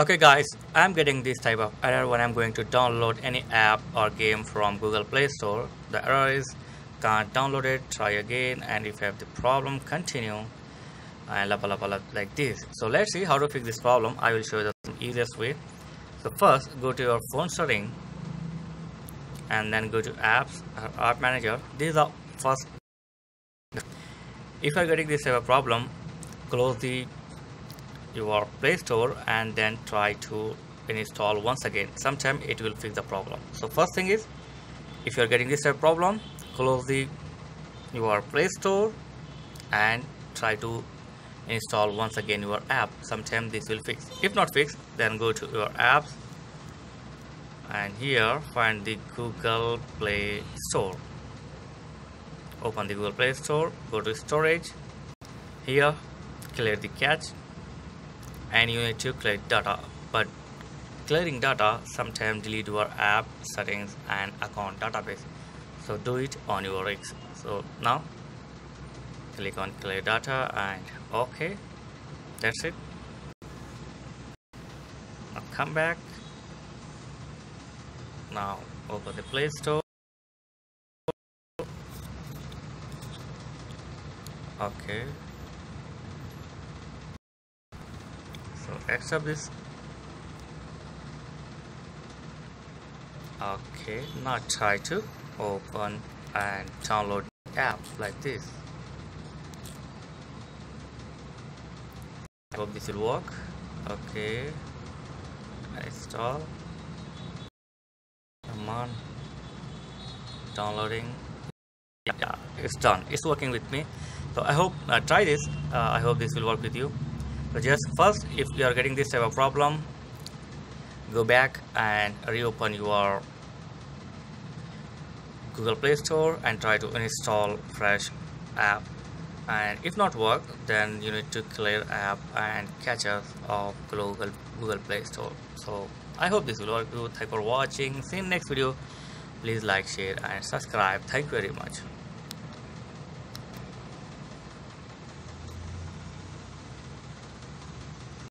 Okay guys, I'm getting this type of error when I'm going to download any app or game from Google Play Store. The error is can't download it, try again, and if you have the problem, continue, and like this. So let's see how to fix this problem. I will show you the easiest way. So first, go to your phone setting and then go to apps or app manager. These are first. If you're getting this type of problem, close your Play Store and then try to install once again. Sometime it will fix the problem. So first thing is, if you're getting this type of problem, close your Play Store and try to install once again your app. Sometime this will fix. If not fixed, then go to your apps and here find the Google Play Store. Open the Google Play Store, go to storage, here clear the cache, and you need to clear data. But clearing data sometimes delete your app settings and account database, so do it on your risk. So now click on clear data and okay, that's it. Now come back, now open the Play Store. Okay, so accept this. Okay, now try to open and download apps like this. I hope this will work. Okay, install. Come on, downloading. Yeah, it's done. It's working with me. So I hope try this. I hope this will work with you. So just first, if you are getting this type of problem, go back and reopen your Google Play Store and try to install fresh app. And if not work, then you need to clear app and caches of Google Play Store. So I hope this will work with you. Thanks for watching. See you in next video. Please like, share and subscribe. Thank you very much.